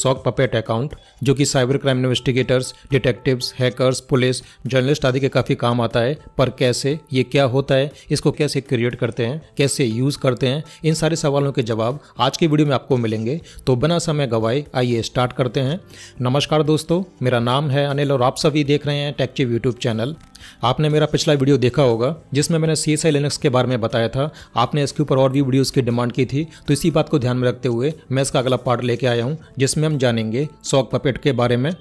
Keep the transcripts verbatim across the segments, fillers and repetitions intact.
Sock puppet account जो कि cyber crime investigators, detectives, hackers, police, journalist आदि के काफ़ी काम आता है। पर कैसे, ये क्या होता है, इसको कैसे क्रिएट करते हैं, कैसे यूज़ करते हैं, इन सारे सवालों के जवाब आज की वीडियो में आपको मिलेंगे। तो बिना समय गवाए आइए स्टार्ट करते हैं। नमस्कार दोस्तों, मेरा नाम है अनिल और आप सभी देख रहे हैं टेकचिप यूट्यूब चैनल। आपने मेरा पिछला वीडियो देखा होगा जिसमें मैंने सी एस आई लिनक्स के बारे में बताया था। आपने इसके ऊपर और भी वीडियोस की डिमांड की थी, तो इसी बात को ध्यान में रखते हुए मैं इसका अगला पार्ट लेके आया हूं जिसमें हम जानेंगे सॉक पपेट के बारे में।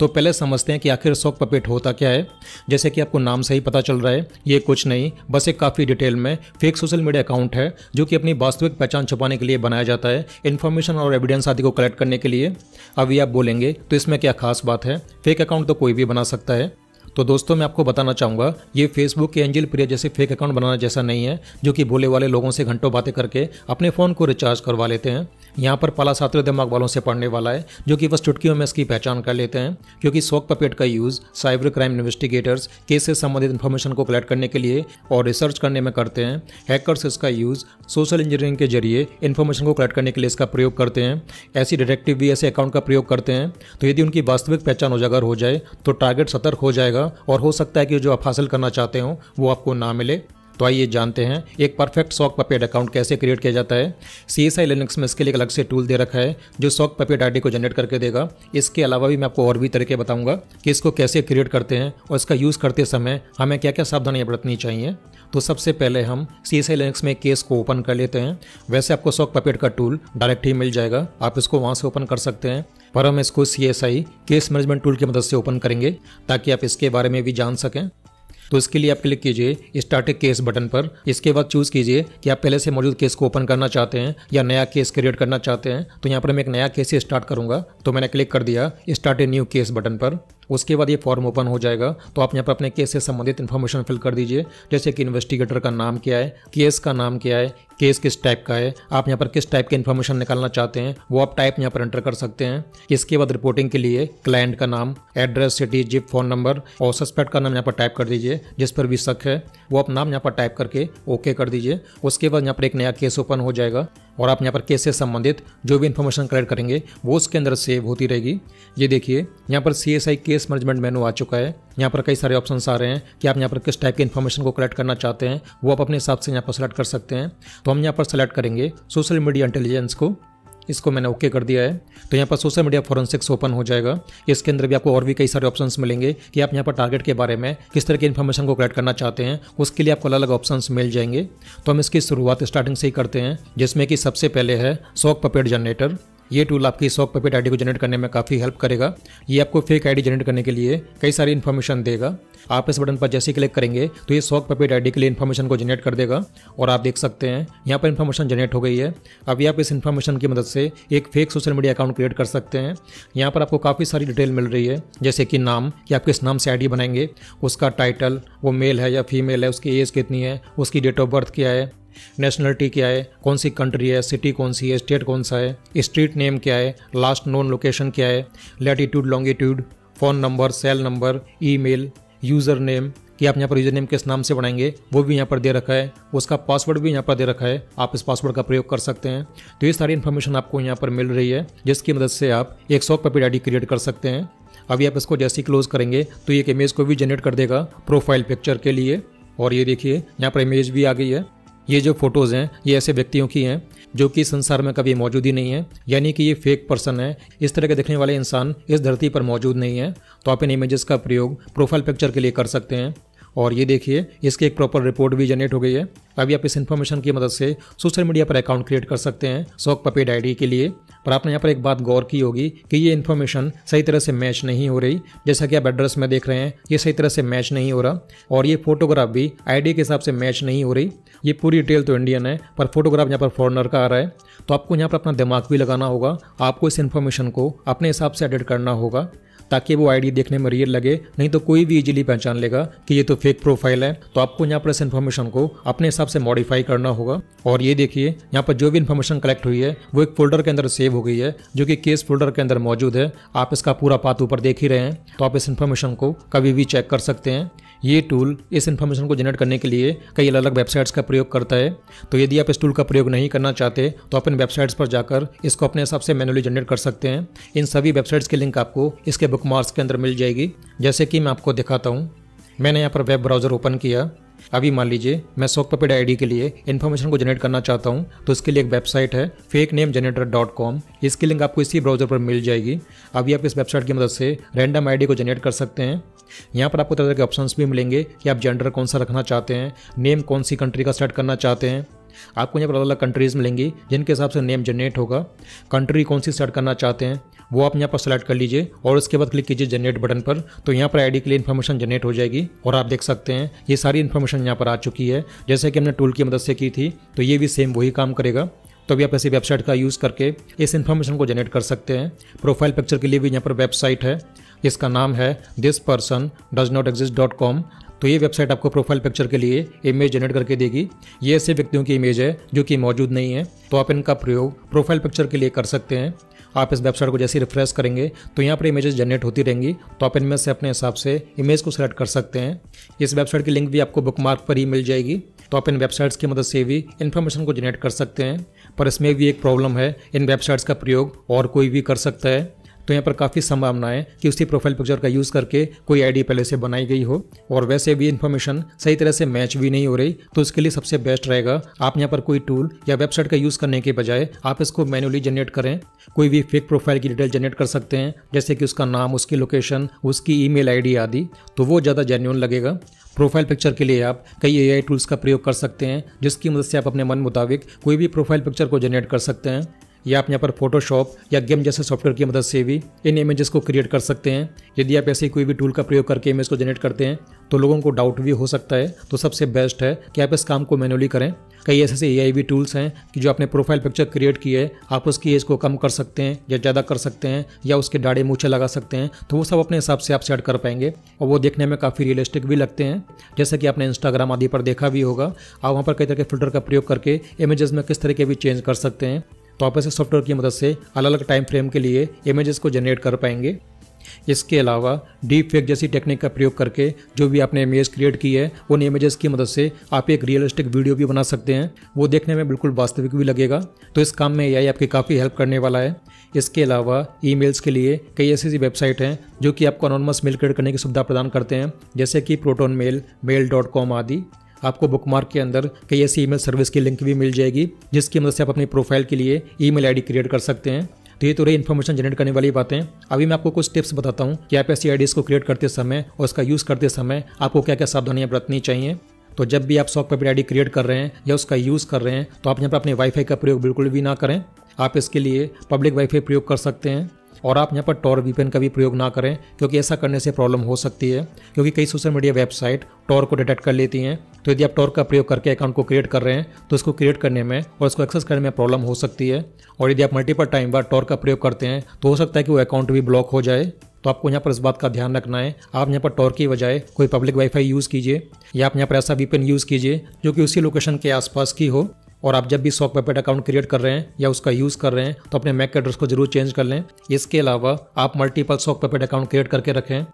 तो पहले समझते हैं कि आखिर सॉक पपेट होता क्या है। जैसे कि आपको नाम से ही पता चल रहा है, ये कुछ नहीं बस एक काफ़ी डिटेल में फेक सोशल मीडिया अकाउंट है जो कि अपनी वास्तविक पहचान छुपाने के लिए बनाया जाता है, इन्फॉर्मेशन और एविडेंस आदि को कलेक्ट करने के लिए। अभी आप बोलेंगे तो इसमें क्या खास बात है, फेक अकाउंट तो कोई भी बना सकता है। तो दोस्तों मैं आपको बताना चाहूँगा, ये फेसबुक के एंजल प्रिया जैसे फेक अकाउंट बनाना जैसा नहीं है जो कि भोले वाले लोगों से घंटों बातें करके अपने फ़ोन को रिचार्ज करवा लेते हैं। यहाँ पर पाला सातवें दिमाग वालों से पढ़ने वाला है जो कि बस चुटकियों में इसकी पहचान कर लेते हैं, क्योंकि सॉक पपेट का use cyber crime investigators case से संबंधित इन्फॉर्मेशन को कलेक्ट करने के लिए और रिसर्च करने में करते हैं। हैकर्स इसका यूज़ सोशल इंजीनियरिंग के जरिए इन्फॉर्मेशन को कलेक्ट करने के लिए इसका प्रयोग करते हैं। ऐसी डिटेक्टिव भी ऐसे अकाउंट का प्रयोग करते हैं। तो यदि उनकी वास्तविक पहचान उजागर हो जाए तो टारगेट सतर्क हो जाएगा और हो सकता है कि जो आप हासिल करना चाहते हो वो आपको ना मिले। तो आइए जानते हैं एक परफेक्ट सॉक पपेट अकाउंट कैसे क्रिएट किया जाता है। सी एस आई लिनक्स में इसके लिए अलग से टूल दे रखा है जो सॉक पपेट आईडी को जनरेट करके देगा। इसके अलावा भी मैं आपको और भी तरीके बताऊंगा कि इसको कैसे क्रिएट करते हैं और इसका यूज़ करते समय हमें क्या क्या सावधानियां बरतनी चाहिए। तो सबसे पहले हम सी एस आई लिनक्स में केस को ओपन कर लेते हैं। वैसे आपको सॉक पपेट का टूल डायरेक्ट ही मिल जाएगा, आप इसको वहाँ से ओपन कर सकते हैं, पर हम इसको C S I case management tool की मदद से ओपन करेंगे ताकि आप इसके बारे में भी जान सकें। तो इसके लिए आप क्लिक कीजिए स्टार्ट ए केस बटन पर। इसके बाद चूज़ कीजिए कि आप पहले से मौजूद केस को ओपन करना चाहते हैं या नया केस क्रिएट करना चाहते हैं। तो यहाँ पर मैं एक नया केस ही स्टार्ट करूँगा, तो मैंने क्लिक कर दिया start a new case button पर। उसके बाद ये फॉर्म ओपन हो जाएगा, तो आप यहाँ पर अपने केस से संबंधित इन्फॉर्मेशन फिल कर दीजिए, जैसे कि इन्वेस्टिगेटर का नाम क्या है, केस का नाम क्या है, केस किस टाइप का है, आप यहाँ पर किस टाइप के इन्फॉर्मेशन निकालना चाहते हैं वो आप टाइप यहाँ पर एंटर कर सकते हैं। इसके बाद रिपोर्टिंग के लिए क्लाइंट का नाम, address, city, zip, phone number और सस्पेक्ट का नाम यहाँ पर टाइप कर दीजिए, जिस पर भी शक है वो आप नाम यहाँ पर टाइप करके ओके कर दीजिए। उसके बाद यहाँ पर एक नया केस ओपन हो जाएगा और आप यहाँ पर केस से संबंधित जो भी इन्फॉर्मेशन कलेक्ट करेंगे वो उसके अंदर सेव होती रहेगी। ये देखिए यहाँ पर C S I case management menu आ चुका है। यहाँ पर कई सारे ऑप्शंस आ रहे हैं कि आप यहाँ पर किस टाइप के इन्फॉर्मेशन को कलेक्ट करना चाहते हैं वो आप अपने हिसाब से यहाँ पर सेलेक्ट कर सकते हैं। तो हम यहाँ पर सेलेक्ट करेंगे सोशल मीडिया इंटेलिजेंस को, इसको मैंने ओके कर दिया है। तो यहाँ पर सोशल मीडिया फॉरेंसिक्स ओपन हो जाएगा। इसके अंदर भी आपको और भी कई सारे ऑप्शंस मिलेंगे कि आप यहाँ पर टारगेट के बारे में किस तरह की इन्फॉर्मेशन को कलेक्ट करना चाहते हैं, उसके लिए आपको अलग अलग ऑप्शंस मिल जाएंगे। तो हम इसकी शुरुआत स्टार्टिंग से ही करते हैं, जिसमें कि सबसे पहले है सॉक पपेट जनरेटर। ये टूल आपकी सॉक पपेट आईडी को जनरेट करने में काफ़ी हेल्प करेगा। ये आपको फेक आईडी जनरेट करने के लिए कई सारी इन्फॉर्मेशन देगा। आप इस बटन पर जैसे ही क्लिक करेंगे तो ये सॉक पपेट आईडी के लिए इन्फॉर्मेशन को जनरेट कर देगा और आप देख सकते हैं यहाँ पर इन्फॉर्मेशन जनरेट हो गई है। अभी आप इस इन्फॉर्मेशन की मदद से एक fake social media account create कर सकते हैं। यहाँ पर आपको काफ़ी सारी डिटेल मिल रही है, जैसे कि नाम, कि आप किस नाम से आईडी बनाएंगे, उसका टाइटल, वो मेल है या फीमेल है, उसकी एज कितनी है, उसकी डेट ऑफ बर्थ क्या है, नेशनलिटी क्या है, कौन सी कंट्री है, सिटी कौन सी है, स्टेट कौन सा है, स्ट्रीट नेम क्या है, लास्ट नोन लोकेशन क्या है, latitude, longitude, phone number, cell number, email, user name, कि आप यहाँ पर यूज़र नेम किस नाम से बनाएंगे वो भी यहाँ पर दे रखा है, उसका पासवर्ड भी यहाँ पर दे रखा है, आप इस पासवर्ड का प्रयोग कर सकते हैं। तो ये सारी इन्फॉर्मेशन आपको यहाँ पर मिल रही है जिसकी मदद से आप एक सॉक पपेट आईडी क्रिएट कर सकते हैं। अभी आप इसको जैसे ही क्लोज करेंगे तो ये एक इमेज को भी जनरेट कर देगा प्रोफाइल पिक्चर के लिए, और ये देखिए यहाँ पर इमेज भी आ गई है। ये जो फोटोज़ हैं ये ऐसे व्यक्तियों की हैं जो कि संसार में कभी मौजूद ही नहीं है, यानी कि ये फेक पर्सन है। इस तरह के दिखने वाले इंसान इस धरती पर मौजूद नहीं है। तो आप इन इमेजेस का प्रयोग प्रोफाइल पिक्चर के लिए कर सकते हैं। और ये देखिए इसकी एक प्रॉपर रिपोर्ट भी जनरेट हो गई है। अभी आप इस इन्फॉर्मेशन की मदद से सोशल मीडिया पर अकाउंट क्रिएट कर सकते हैं सॉक पपेट आईडी के लिए। पर आपने यहाँ पर एक बात गौर की होगी कि ये इन्फॉर्मेशन सही तरह से मैच नहीं हो रही। जैसा कि आप एड्रेस में देख रहे हैं ये सही तरह से मैच नहीं हो रहा, और ये फोटोग्राफ भी आईडी के हिसाब से मैच नहीं हो रही। ये पूरी डिटेल तो इंडियन है पर फोटोग्राफ यहाँ पर फॉरेनर का आ रहा है। तो आपको यहाँ पर अपना दिमाग भी लगाना होगा, आपको इस इन्फॉर्मेशन को अपने हिसाब से एडिट करना होगा ताकि वो आईडी देखने में रियल लगे, नहीं तो कोई भी इजीली पहचान लेगा कि ये तो फेक प्रोफाइल है। तो आपको यहाँ पर इस इन्फॉर्मेशन को अपने हिसाब से मॉडिफाई करना होगा। और ये देखिए यहाँ पर जो भी इन्फॉर्मेशन कलेक्ट हुई है वो एक फोल्डर के अंदर सेव हो गई है जो कि केस फोल्डर के अंदर मौजूद है। आप इसका पूरा पाथ ऊपर देख ही रहे हैं, तो आप इस इन्फॉर्मेशन को कभी भी चेक कर सकते हैं। ये टूल इस इन्फॉर्मेशन को जनरेट करने के लिए कई अलग अलग वेबसाइट्स का प्रयोग करता है। तो यदि आप इस टूल का प्रयोग नहीं करना चाहते तो आप इन वेबसाइट्स पर जाकर इसको अपने हिसाब से मैनुअली जनरेट कर सकते हैं। इन सभी वेबसाइट्स की लिंक आपको इसके बुकमार्क्स के अंदर मिल जाएगी, जैसे कि मैं आपको दिखाता हूँ। मैंने यहाँ पर वेब ब्राउज़र ओपन किया। अभी मान लीजिए मैं sockpuppet आई डी के लिए इन्फॉर्मेशन को जनरेट करना चाहता हूँ, तो इसके लिए एक वेबसाइट है fake name generator dot com, इसकी लिंक आपको इसी ब्राउज़र पर मिल जाएगी। अभी आप इस वेबसाइट की मदद से रैंडम आईडी को जनरेट कर सकते हैं। यहाँ पर आपको तरह तरह के ऑप्शंस भी मिलेंगे कि आप जेंडर कौन सा रखना चाहते हैं, नेम कौन सी कंट्री का सेट करना चाहते हैं। आपको यहाँ पर अलग अलग कंट्रीज़ मिलेंगी जिनके हिसाब से नेम जनरेट होगा। कंट्री कौन सी सेट करना चाहते हैं वो आप यहाँ पर सेलेक्ट कर लीजिए और उसके बाद क्लिक कीजिए जनरेट बटन पर। तो यहाँ पर आईडी के लिए इन्फॉर्मेशन जनरेट हो जाएगी और आप देख सकते हैं ये सारी इन्फॉर्मेशन यहाँ पर आ चुकी है, जैसे कि हमने टूल की मदद से की थी। तो ये भी सेम वही काम करेगा। तो अभी आप ऐसी वेबसाइट का यूज़ करके इस इन्फॉर्मेशन को जनरेट कर सकते हैं। प्रोफाइल पिक्चर के लिए भी यहाँ पर वेबसाइट है, इसका नाम है this person does not exist dot com। तो ये वेबसाइट आपको प्रोफाइल पिक्चर के लिए इमेज जनरेट करके देगी। ये ऐसे व्यक्तियों की इमेज है जो कि मौजूद नहीं है, तो आप इनका प्रयोग प्रोफाइल पिक्चर के लिए कर सकते हैं। आप इस वेबसाइट को जैसे ही रिफ्रेश करेंगे तो यहाँ पर इमेजेस जनरेट होती रहेंगी, तो आप इनमें से अपने हिसाब से इमेज को सेलेक्ट कर सकते हैं। इस वेबसाइट की लिंक भी आपको बुकमार्क पर ही मिल जाएगी। तो आप इन वेबसाइट्स की मदद से भी इन्फॉर्मेशन को जनरेट कर सकते हैं। पर इसमें भी एक प्रॉब्लम है, इन वेबसाइट्स का प्रयोग और कोई भी कर सकता है। तो यहाँ पर काफ़ी संभावना है कि उसी प्रोफाइल पिक्चर का यूज़ करके कोई आईडी पहले से बनाई गई हो और वैसे भी इन्फॉर्मेशन सही तरह से मैच भी नहीं हो रही। तो इसके लिए सबसे बेस्ट रहेगा आप यहाँ पर कोई टूल या वेबसाइट का यूज़ करने के बजाय आप इसको मैन्युअली जनरेट करें। कोई भी फेक प्रोफाइल की डिटेल जनरेट कर सकते हैं, जैसे कि उसका नाम, उसकी लोकेशन, उसकी ई मेल आई डी आदि, तो वो ज़्यादा जेन्युइन लगेगा। प्रोफाइल पिक्चर के लिए आप कई ए आई टूल्स का प्रयोग कर सकते हैं, जिसकी मदद से आप अपने मन मुताबिक कोई भी प्रोफाइल पिक्चर को जनरेट कर सकते हैं। या आप यहाँ पर फोटोशॉप या गेम जैसे सॉफ्टवेयर की मदद से भी इन इमेजेस को क्रिएट कर सकते हैं। यदि आप ऐसे कोई भी टूल का प्रयोग करके इमेज को जनरेट करते हैं तो लोगों को डाउट भी हो सकता है। तो सबसे बेस्ट है कि आप इस काम को मैन्युअली करें। कई ऐसे ऐसे ए आई भी टूल्स हैं कि जो आपने प्रोफाइल पिक्चर क्रिएट की है, आप उसकी एज को कम कर सकते हैं या ज़्यादा कर सकते हैं, या उसके दाढ़े मूछे लगा सकते हैं। तो वो सब अपने हिसाब से आप सेट कर पाएंगे और वो देखने में काफ़ी रियलिस्टिक भी लगते हैं, जैसे कि आपने इंस्टाग्राम आदि पर देखा भी होगा। आप वहाँ पर कई तरह के फिल्टर का प्रयोग करके इमेजेस में किस तरह के भी चेंज कर सकते हैं। तो आप ऐसे सॉफ्टवेयर की मदद से अलग अलग टाइम फ्रेम के लिए इमेजेस को जनरेट कर पाएंगे। इसके अलावा डीप फेक जैसी टेक्निक का प्रयोग करके जो भी आपने इमेज क्रिएट की है, उन इमेजेस की मदद से आप एक रियलिस्टिक वीडियो भी बना सकते हैं, वो देखने में बिल्कुल वास्तविक भी लगेगा। तो इस काम में एआई आपकी काफ़ी हेल्प करने वाला है। इसके अलावा ईमेल्स के लिए कई ऐसी वेबसाइट हैं जो कि आपको अनोनमस मेल क्रिएट करने की सुविधा प्रदान करते हैं, जैसे कि Proton mail, mail dot com आदि। आपको बुकमार्क के अंदर कई ऐसी ईमेल सर्विस की लिंक भी मिल जाएगी, जिसकी मदद से आप अपनी प्रोफाइल के लिए ईमेल आईडी क्रिएट कर सकते हैं। तो ये तो रही इन्फॉर्मेशन जनरेट करने वाली बातें। अभी मैं आपको कुछ टिप्स बताता हूँ कि आप ऐसी आईडीज़ को क्रिएट करते समय और उसका यूज़ करते समय आपको क्या क्या सावधानियाँ बरतनी चाहिए। तो जब भी आप sockpuppet आईडी क्रिएट कर रहे हैं या उसका यूज़ कर रहे हैं, तो आप यहाँ पर अपने वाईफाई का प्रयोग बिल्कुल भी ना करें। आप इसके लिए पब्लिक वाईफाई प्रयोग कर सकते हैं। और आप यहाँ पर टॉर वीपीएन का भी प्रयोग ना करें, क्योंकि ऐसा करने से प्रॉब्लम हो सकती है, क्योंकि कई सोशल मीडिया वेबसाइट टॉर को डिटेक्ट कर लेती हैं। तो यदि आप टॉर का प्रयोग करके अकाउंट को क्रिएट कर रहे हैं तो उसको क्रिएट करने में और उसको एक्सेस करने में प्रॉब्लम हो सकती है। और यदि आप मल्टीपल टाइम बार टॉर का प्रयोग करते हैं तो हो सकता है कि वो अकाउंट भी ब्लॉक हो जाए। तो आपको यहाँ पर इस बात का ध्यान रखना है। आप यहाँ पर टॉर की बजाय कोई पब्लिक वाईफाई यूज़ कीजिए, या आप यहाँ पर ऐसा वीपीएन यूज़ कीजिए जो कि उसी लोकेशन के आसपास की हो। और आप जब भी sockpuppet अकाउंट क्रिएट कर रहे हैं या उसका यूज़ कर रहे हैं तो अपने मैक एड्रेस को जरूर चेंज कर लें। इसके अलावा आप मल्टीपल sockpuppet अकाउंट क्रिएट करके रखें।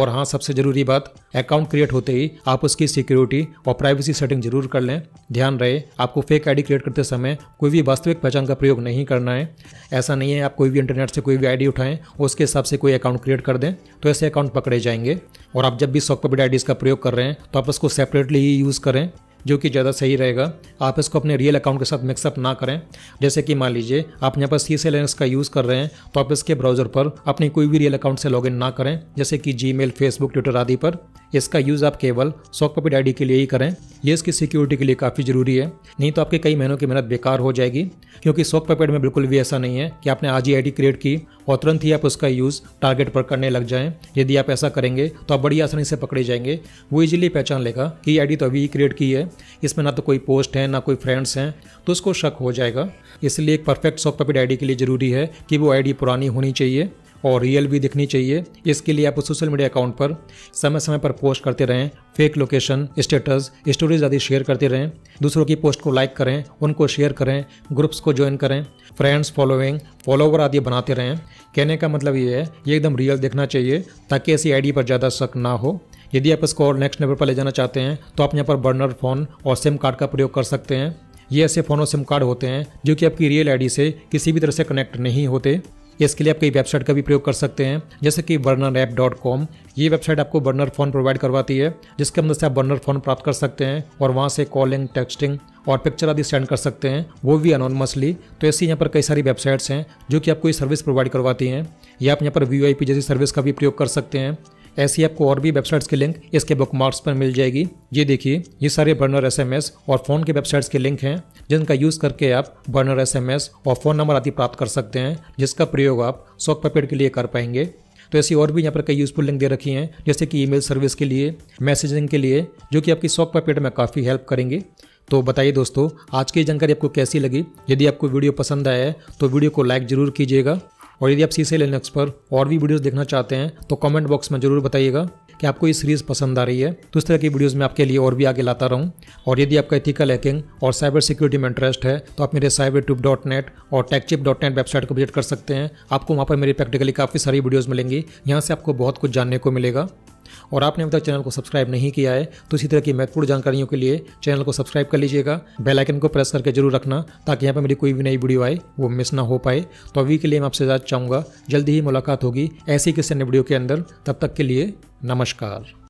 और हाँ, सबसे ज़रूरी बात, अकाउंट क्रिएट होते ही आप उसकी सिक्योरिटी और प्राइवेसी सेटिंग जरूर कर लें। ध्यान रहे, आपको फेक आईडी क्रिएट करते समय कोई भी वास्तविक पहचान का प्रयोग नहीं करना है। ऐसा नहीं है आप कोई भी इंटरनेट से कोई भी आईडी उठाएं और उसके हिसाब से कोई अकाउंट क्रिएट कर दें, तो ऐसे अकाउंट पकड़े जाएंगे। और आप जब भी sockpuppet आईडीज़ का प्रयोग कर रहे हैं तो आप उसको सेपरेटली ही यूज़ करें, जो कि ज़्यादा सही रहेगा। आप इसको अपने रियल अकाउंट के साथ मिक्सअप ना करें। जैसे कि मान लीजिए आप यहाँ पर C S I Linux का यूज़ कर रहे हैं, तो आप इसके ब्राउज़र पर अपने कोई भी रियल अकाउंट से लॉगिन ना करें, जैसे कि Gmail, Facebook, Twitter आदि पर। इसका यूज़ आप केवल sockpuppet आईडी के लिए ही करें। ये इसकी सिक्योरिटी के लिए काफ़ी ज़रूरी है, नहीं तो आपके कई महीनों की मेहनत बेकार हो जाएगी। क्योंकि sockpuppet में बिल्कुल भी ऐसा नहीं है कि आपने आज ही आईडी क्रिएट की और तुरंत ही आप उसका यूज़ टारगेट पर करने लग जाएं। यदि आप ऐसा करेंगे तो आप बड़ी आसानी से पकड़े जाएंगे। वो इजीली पहचान लेगा कि ये आईडी तो अभी ही क्रिएट की है, इसमें ना तो कोई पोस्ट है ना कोई फ्रेंड्स हैं, तो उसको शक हो जाएगा। इसलिए एक परफेक्ट sockpuppet आईडी के लिए ज़रूरी है कि वो आईडी पुरानी होनी चाहिए और रियल भी दिखनी चाहिए। इसके लिए आप सोशल मीडिया अकाउंट पर समय समय पर पोस्ट करते रहें, फेक लोकेशन, स्टेटस, स्टोरीज आदि शेयर करते रहें। दूसरों की पोस्ट को लाइक करें, उनको शेयर करें, ग्रुप्स को ज्वाइन करें, फ्रेंड्स, फॉलोइंग, फॉलोवर आदि बनाते रहें। कहने का मतलब ये है, ये एकदम रियल दिखना चाहिए ताकि ऐसी आईडी पर ज़्यादा शक ना हो। यदि आप इसको और नेक्स्ट लेवल पर ले जाना चाहते हैं तो आप यहाँ पर बर्नर फ़ोन और सिम कार्ड का प्रयोग कर सकते हैं। ये ऐसे फ़ोन और सिम कार्ड होते हैं जो कि आपकी रियल आईडी से किसी भी तरह से कनेक्ट नहीं होते। इसके लिए आप कई वेबसाइट का भी प्रयोग कर सकते हैं, जैसे कि बर्नर ऐप डॉट कॉम। ये वेबसाइट आपको बर्नर फ़ोन प्रोवाइड करवाती है, जिसके अंदर से आप बर्नर फ़ोन प्राप्त कर सकते हैं और वहाँ से कॉलिंग, टेक्सटिंग और पिक्चर आदि सेंड कर सकते हैं, वो भी अनोनमसली। तो ऐसी यहाँ पर कई सारी वेबसाइट्स हैं जो कि आपको ये सर्विस प्रोवाइड करवाती हैं, या आप यहाँ पर वी आई पी जैसी सर्विस का भी प्रयोग कर सकते हैं। ऐसी आपको और भी वेबसाइट्स की लिंक इसके बुकमार्क्स पर मिल जाएगी। ये देखिए, ये सारे बर्नर एस एम एस और फ़ोन के वेबसाइट्स के लिंक हैं, जिनका यूज़ करके आप बर्नर एस एम एस और फ़ोन नंबर आदि प्राप्त कर सकते हैं, जिसका प्रयोग आप शौक पपेट के लिए कर पाएंगे। तो ऐसी और भी यहाँ पर कई यूज़फुल लिंक दे रखी हैं, जैसे कि ईमेल सर्विस के लिए, मैसेजिंग के लिए, जो कि आपकी शौक पपेट में काफ़ी हेल्प करेंगे। तो बताइए दोस्तों, आज की जानकारी आपको कैसी लगी? यदि आपको वीडियो पसंद आया है तो वीडियो को लाइक ज़रूर कीजिएगा, और यदि आप सी एस आई लिनक्स पर और भी वीडियोस देखना चाहते हैं तो कमेंट बॉक्स में जरूर बताइएगा कि आपको ये सीरीज़ पसंद आ रही है। तो इस तरह की वीडियोस मैं आपके लिए और भी आगे लाता रहूँ। और यदि आपका एथिकल हैकिंग और साइबर सिक्योरिटी में इंटरेस्ट है तो आप मेरे cybertube डॉट net और tech chip dot net website को विजिट कर सकते हैं। आपको वहाँ पर मेरी प्रैक्टिकली काफ़ी सारी वीडियोज़ मिलेंगी, यहाँ से आपको बहुत कुछ जानने को मिलेगा। और आपने अभी तक चैनल को सब्सक्राइब नहीं किया है तो इसी तरह की महत्वपूर्ण जानकारियों के लिए चैनल को सब्सक्राइब कर लीजिएगा। बेल आइकन को प्रेस करके जरूर रखना, ताकि यहाँ पर मेरी कोई भी नई वीडियो आए वो मिस ना हो पाए। तो अभी के लिए मैं आपसे इजाजत चाहूँगा, जल्दी ही मुलाकात होगी ऐसी किसी नई वीडियो के अंदर। तब तक के लिए नमस्कार।